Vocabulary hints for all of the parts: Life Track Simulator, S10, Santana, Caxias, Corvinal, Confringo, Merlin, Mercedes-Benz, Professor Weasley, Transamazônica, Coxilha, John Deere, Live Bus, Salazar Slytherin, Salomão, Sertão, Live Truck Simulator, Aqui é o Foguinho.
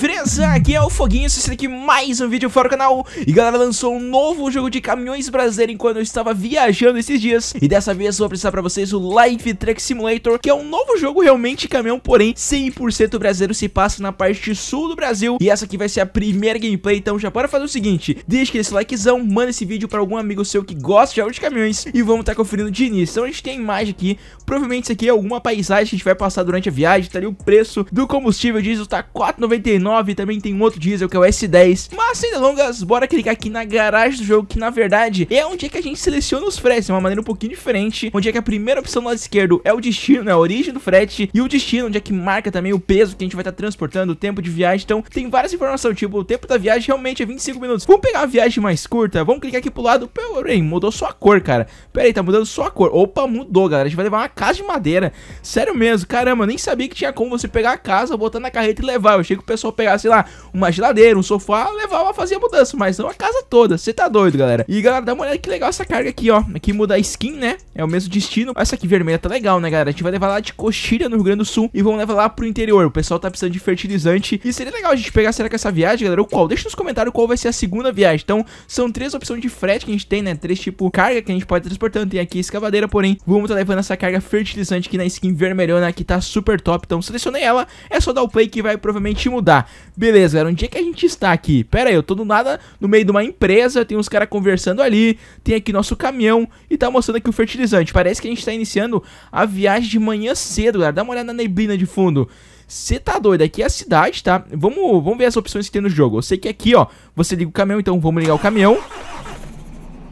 Beleza? Aqui é o Foguinho, se inscreve aqui mais um vídeo fora do canal. E galera, lançou um novo jogo de caminhões brasileiro enquanto eu estava viajando esses dias. E dessa vez eu vou apresentar pra vocês o Life Track Simulator, que é um novo jogo realmente de caminhão, porém 100% brasileiro, se passa na parte sul do Brasil. E essa aqui vai ser a primeira gameplay, então já bora fazer o seguinte: deixa aquele likezão, manda esse vídeo pra algum amigo seu que gosta de jogos de caminhões. E vamos estar conferindo de início. Então a gente tem imagem aqui, provavelmente isso aqui é alguma paisagem que a gente vai passar durante a viagem. Tá ali o preço do combustível, diesel tá R$4,99. Também tem um outro diesel que é o S10. Mas sem delongas, bora clicar aqui na garagem do jogo, que na verdade é onde é que a gente seleciona os fretes, de uma maneira um pouquinho diferente. Onde é que a primeira opção do lado esquerdo é o destino, né, a origem do frete, e o destino, onde é que marca também o peso que a gente vai estar transportando, o tempo de viagem. Então tem várias informações, tipo o tempo da viagem realmente é 25 minutos. Vamos pegar uma viagem mais curta, vamos clicar aqui pro lado. Peraí, mudou só a cor, cara. Peraí, tá mudando só a cor. Opa, mudou, galera. A gente vai levar uma casa de madeira. Sério mesmo, caramba, eu nem sabia que tinha como você pegar a casa, botar na carreta e levar. Eu achei que o pessoal pegava, sei lá, uma geladeira, um sofá, levava, fazia mudança, mas não a casa toda. Você tá doido, galera. E galera, dá uma olhada que legal essa carga aqui, ó. Aqui muda a skin, né? É o mesmo destino. Essa aqui vermelha tá legal, né, galera? A gente vai levar lá de Coxilha, no Rio Grande do Sul, e vamos levar lá pro interior. O pessoal tá precisando de fertilizante. E seria legal a gente pegar, será que essa viagem, galera, ou qual? Deixa nos comentários qual vai ser a segunda viagem. Então, são três opções de frete que a gente tem, né? Três tipos de carga que a gente pode transportando. Tem aqui escavadeira, porém, vamos tá levando essa carga fertilizante aqui na skin vermelhona, que tá super top. Então, selecionei ela, é só dar o play que vai provavelmente mudar. Beleza, galera, onde é que a gente está aqui? Pera aí, eu tô do nada no meio de uma empresa, tem uns caras conversando ali, tem aqui nosso caminhão e tá mostrando aqui o fertilizante. Parece que a gente tá iniciando a viagem de manhã cedo, galera. Dá uma olhada na neblina de fundo. Você tá doido, aqui é a cidade, tá? Vamos ver as opções que tem no jogo. Eu sei que aqui, ó, você liga o caminhão, então vamos ligar o caminhão.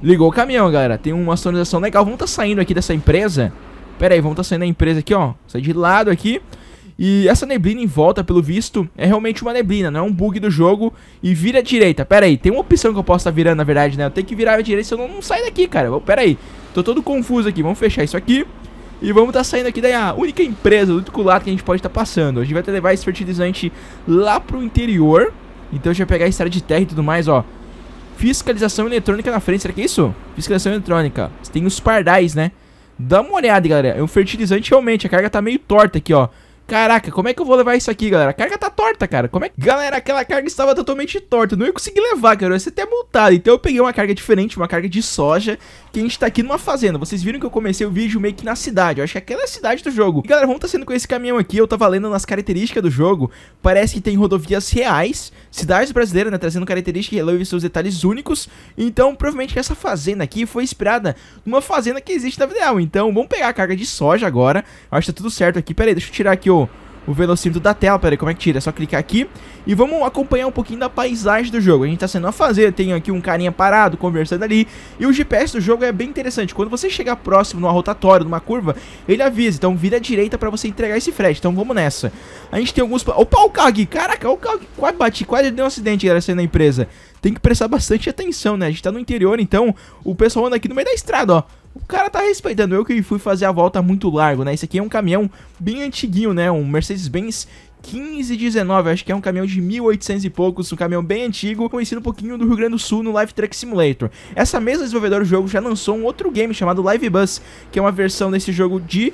Ligou o caminhão, galera, tem uma sonorização legal. Vamos tá saindo aqui dessa empresa. Pera aí, vamos tá saindo da empresa aqui, ó. Sai de lado aqui. E essa neblina em volta, pelo visto, é realmente uma neblina, não é um bug do jogo. E vira à direita, pera aí, tem uma opção que eu posso estar virando, na verdade, né? Eu tenho que virar à direita, senão eu não saio daqui, cara. Pera aí, tô todo confuso aqui, vamos fechar isso aqui. E vamos estar saindo aqui da única empresa, do único lado que a gente pode estar passando. A gente vai até levar esse fertilizante lá pro interior. Então a gente vai pegar a estrada de terra e tudo mais, ó. Fiscalização eletrônica na frente, será que é isso? Fiscalização eletrônica, tem os pardais, né? Dá uma olhada, galera, é um fertilizante realmente, a carga tá meio torta aqui, ó. Caraca, como é que eu vou levar isso aqui, galera? A carga tá torta, cara. Como é que... Galera, aquela carga estava totalmente torta. Eu não ia conseguir levar, cara. Eu ia ser até multado. Então eu peguei uma carga diferente, uma carga de soja, que a gente tá aqui numa fazenda. Vocês viram que eu comecei o vídeo meio que na cidade. Eu acho que aquela é a cidade do jogo. E, galera, vamos tá sendo com esse caminhão aqui. Eu tava lendo nas características do jogo. Parece que tem rodovias reais, cidades brasileiras, né? Trazendo características e relevos e seus detalhes únicos. Então, provavelmente essa fazenda aqui foi inspirada numa fazenda que existe na vida real. Então, vamos pegar a carga de soja agora. Eu acho que tá tudo certo aqui. Pera aí, deixa eu tirar aqui, ó, o velocímetro da tela. Pera aí, como é que tira? É só clicar aqui. E vamos acompanhar um pouquinho da paisagem do jogo. A gente tá sendo a fazer, tem aqui um carinha parado conversando ali. E o GPS do jogo é bem interessante. Quando você chegar próximo numa rotatória, numa curva, ele avisa, então vira à direita pra você entregar esse frete. Então vamos nessa. A gente tem alguns... Opa, o carro aqui, caraca, o carro aqui. Quase bati, quase deu um acidente, galera, saindo da empresa. Tem que prestar bastante atenção, né? A gente tá no interior, então o pessoal anda aqui no meio da estrada, ó. O cara tá respeitando, eu que fui fazer a volta muito largo, né? Esse aqui é um caminhão bem antiguinho, né? Um Mercedes-Benz 1519, acho que é um caminhão de 1800 e poucos, um caminhão bem antigo, conhecido um pouquinho do Rio Grande do Sul no Live Truck Simulator. Essa mesma desenvolvedora do jogo já lançou um outro game chamado Live Bus, que é uma versão desse jogo de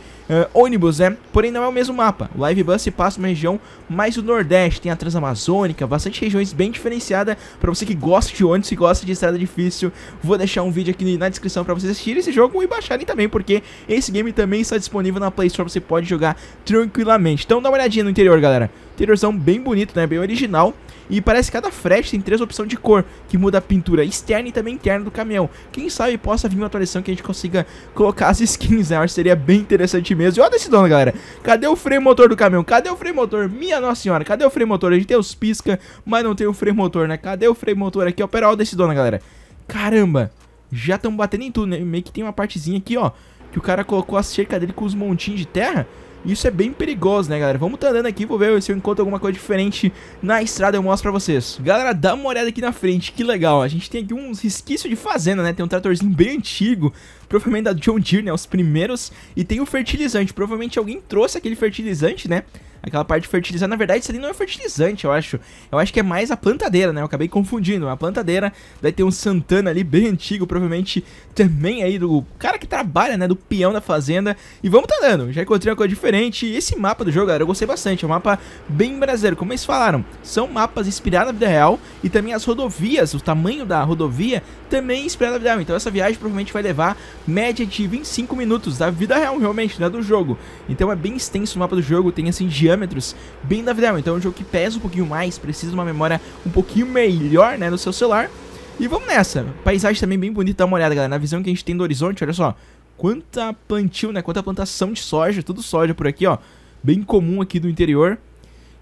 ônibus, né? Porém não é o mesmo mapa. O Live Bus se passa uma região mais do Nordeste, tem a Transamazônica, bastante regiões bem diferenciada pra você que gosta de ônibus e gosta de estrada difícil. Vou deixar um vídeo aqui na descrição pra vocês assistirem esse jogo e baixarem também, porque esse game também está disponível na Play Store, você pode jogar tranquilamente. Então dá uma olhadinha no interior, galera. Interiorzão bem bonito, né? Bem original. E parece que cada frete tem três opções de cor, que muda a pintura externa e também interna do caminhão. Quem sabe possa vir uma atualização que a gente consiga colocar as skins, né? Eu acho que seria bem interessante mesmo. E olha esse dono, galera. Cadê o freio motor do caminhão? Cadê o freio motor? Minha nossa senhora, cadê o freio motor? A gente tem os pisca, mas não tem o freio motor, né? Cadê o freio motor aqui? Ó, pera, olha esse dono, galera. Caramba, já estamos batendo em tudo, né? Meio que tem uma partezinha aqui, ó, que o cara colocou a cerca dele com os montinhos de terra. Isso é bem perigoso, né, galera? Vamos tá andando aqui, vou ver se eu encontro alguma coisa diferente na estrada, eu mostro pra vocês. Galera, dá uma olhada aqui na frente, que legal. A gente tem aqui uns resquícios de fazenda, né? Tem um tratorzinho bem antigo, provavelmente da John Deere, né? Os primeiros. E tem o fertilizante, provavelmente alguém trouxe aquele fertilizante, né? Aquela parte de fertilizante, na verdade isso ali não é fertilizante, eu acho. Eu acho que é mais a plantadeira, né? Eu acabei confundindo. A plantadeira, daí tem um Santana ali bem antigo, provavelmente também aí do cara que trabalha, né? Do peão da fazenda. E vamos tá dando, já encontrei uma coisa diferente. E esse mapa do jogo, galera, eu gostei bastante. É um mapa bem brasileiro, como eles falaram. São mapas inspirados na vida real e também as rodovias, o tamanho da rodovia também é inspirado na vida real. Então essa viagem provavelmente vai levar média de 25 minutos da vida real, realmente, né? Do jogo. Então é bem extenso o mapa do jogo, tem assim diâmetros bem da vida real. Então é um jogo que pesa um pouquinho mais, precisa de uma memória um pouquinho melhor, né, no seu celular. E vamos nessa. Paisagem também bem bonita, dá uma olhada, galera, na visão que a gente tem do horizonte, olha só. Quanta plantio, né? Quanta plantação de soja, tudo soja por aqui, ó. Bem comum aqui do interior.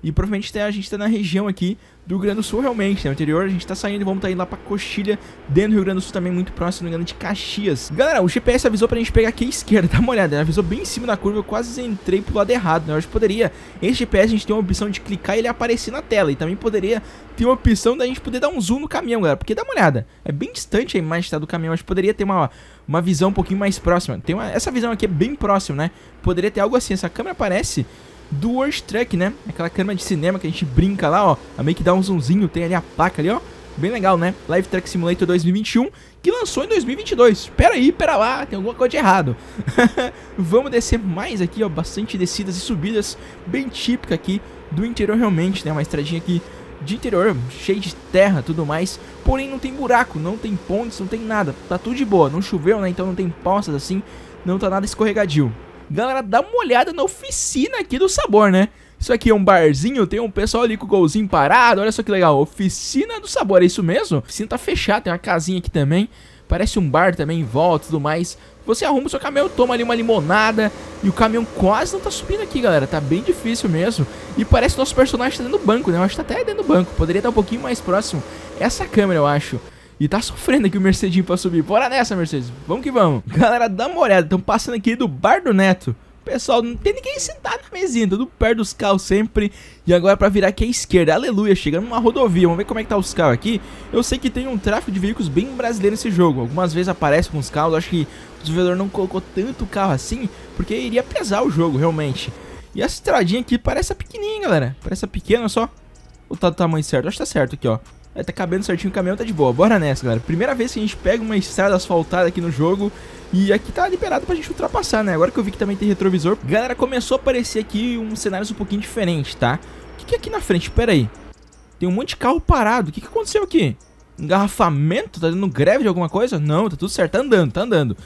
E provavelmente a gente tá na região aqui do Rio Grande do Sul, realmente, né? No interior a gente tá saindo e vamos tá indo lá pra Coxilha, dentro do Rio Grande do Sul também, muito próximo, no de Caxias. Galera, o GPS avisou pra gente pegar aqui à esquerda, dá uma olhada, né? Avisou bem em cima da curva, eu quase entrei pro lado errado, né? Eu acho que poderia, esse GPS a gente tem uma opção de clicar e ele aparecer na tela, e também poderia ter uma opção da gente poder dar um zoom no caminhão, galera, porque dá uma olhada, é bem distante a imagem, tá, do caminhão, acho que poderia ter uma visão um pouquinho mais próxima. Tem uma, essa visão aqui é bem próxima, né? Poderia ter algo assim, essa câmera aparece do Life Track, né? Aquela câmera de cinema que a gente brinca lá, ó. A meio que dá um zoomzinho, tem ali a placa ali, ó. Bem legal, né? Live Truck Simulator 2021, que lançou em 2022. Pera aí, pera lá, tem alguma coisa de errado. Vamos descer mais aqui, ó. Bastante descidas e subidas, bem típica aqui do interior realmente, né? Uma estradinha aqui de interior, cheio de terra, tudo mais. Porém, não tem buraco, não tem pontes, não tem nada. Tá tudo de boa, não choveu, né? Então não tem poças assim, não tá nada escorregadio. Galera, dá uma olhada na oficina aqui do sabor, né? Isso aqui é um barzinho, tem um pessoal ali com o golzinho parado, olha só que legal. Oficina do sabor, é isso mesmo? A oficina tá fechada, tem uma casinha aqui também. Parece um bar também em volta e tudo mais. Você arruma o seu caminhão, toma ali uma limonada. E o caminhão quase não tá subindo aqui, galera. Tá bem difícil mesmo. E parece que o nosso personagem tá dentro do banco, né? Eu acho que tá até dentro do banco. Poderia estar um pouquinho mais próximo essa câmera, eu acho. E tá sofrendo aqui o Mercedinho pra subir. Bora nessa, Mercedes. Vamos que vamos. Galera, dá uma olhada. Estamos passando aqui do bar do Neto. Pessoal, não tem ninguém sentado na mesinha. Tudo perto dos carros sempre. E agora pra virar aqui à esquerda. Aleluia, chegando numa rodovia. Vamos ver como é que tá os carros aqui. Eu sei que tem um tráfego de veículos bem brasileiro nesse jogo. Algumas vezes aparece com os carros. Acho que o desenvolvedor não colocou tanto carro assim, porque iria pesar o jogo, realmente. E essa estradinha aqui parece a pequenininha, galera. Parece a pequena, só. Ou tá do tamanho certo? Acho que tá certo aqui, ó. É, tá cabendo certinho, o caminhão tá de boa, bora nessa, galera. Primeira vez que a gente pega uma estrada asfaltada aqui no jogo. E aqui tá liberado pra gente ultrapassar, né? Agora que eu vi que também tem retrovisor. Galera, começou a aparecer aqui uns cenários um pouquinho diferentes, tá? O que que é aqui na frente? Pera aí. Tem um monte de carro parado, o que que aconteceu aqui? Engarrafamento? Tá dando greve de alguma coisa? Não, tá tudo certo, tá andando, tá andando.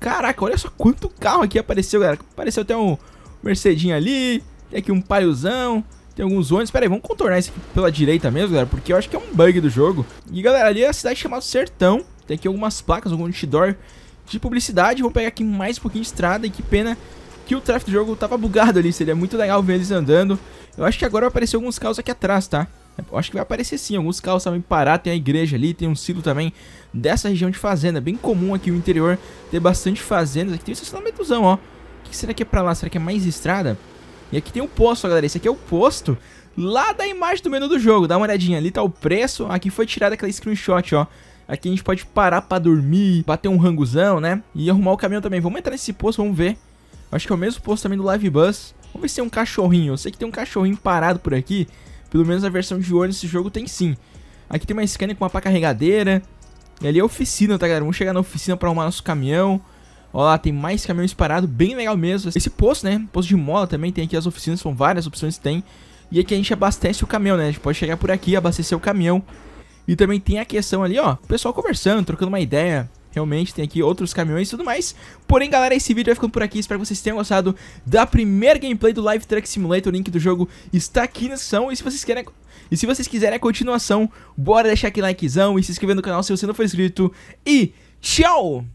Caraca, olha só quanto carro aqui apareceu, galera. Apareceu até um Mercedinho ali. Tem aqui um Paiozão. Tem alguns ônibus, pera aí, vamos contornar isso aqui pela direita mesmo, galera, porque eu acho que é um bug do jogo. E galera, ali é a cidade chamada Sertão. Tem aqui algumas placas, algum outdoor de publicidade. Vou pegar aqui mais um pouquinho de estrada. E que pena que o tráfego do jogo tava bugado ali, seria muito legal ver eles andando. Eu acho que agora vai aparecer alguns carros aqui atrás, tá? Eu acho que vai aparecer sim, alguns carros também parar. Tem a igreja ali, tem um silo também dessa região de fazenda, bem comum aqui no interior ter bastante fazendas. Aqui tem um estacionamentozão, ó. O que será que é pra lá? Será que é mais estrada? E aqui tem um posto, galera, esse aqui é o posto lá da imagem do menu do jogo, dá uma olhadinha, ali tá o preço, aqui foi tirada aquela screenshot, ó. Aqui a gente pode parar pra dormir, bater um rangozão, né, e arrumar o caminhão também. Vamos entrar nesse posto, vamos ver, acho que é o mesmo posto também do Live Bus. Vamos ver se tem um cachorrinho, eu sei que tem um cachorrinho parado por aqui, pelo menos a versão de ônibus desse jogo tem sim. Aqui tem uma scanner com uma pá carregadeira, e ali é a oficina, tá, galera, vamos chegar na oficina pra arrumar nosso caminhão. Olha lá, tem mais caminhões parados, bem legal mesmo. Esse posto, né, posto de mola também, tem aqui as oficinas, são várias opções que tem. E aqui a gente abastece o caminhão, né, a gente pode chegar por aqui, abastecer o caminhão. E também tem a questão ali, ó, o pessoal conversando, trocando uma ideia. Realmente tem aqui outros caminhões e tudo mais. Porém, galera, esse vídeo vai ficando por aqui. Espero que vocês tenham gostado da primeira gameplay do Live Truck Simulator. O link do jogo está aqui na descrição. E se vocês quiserem a continuação, bora deixar aquele likezão e se inscrever no canal se você não for inscrito. E tchau!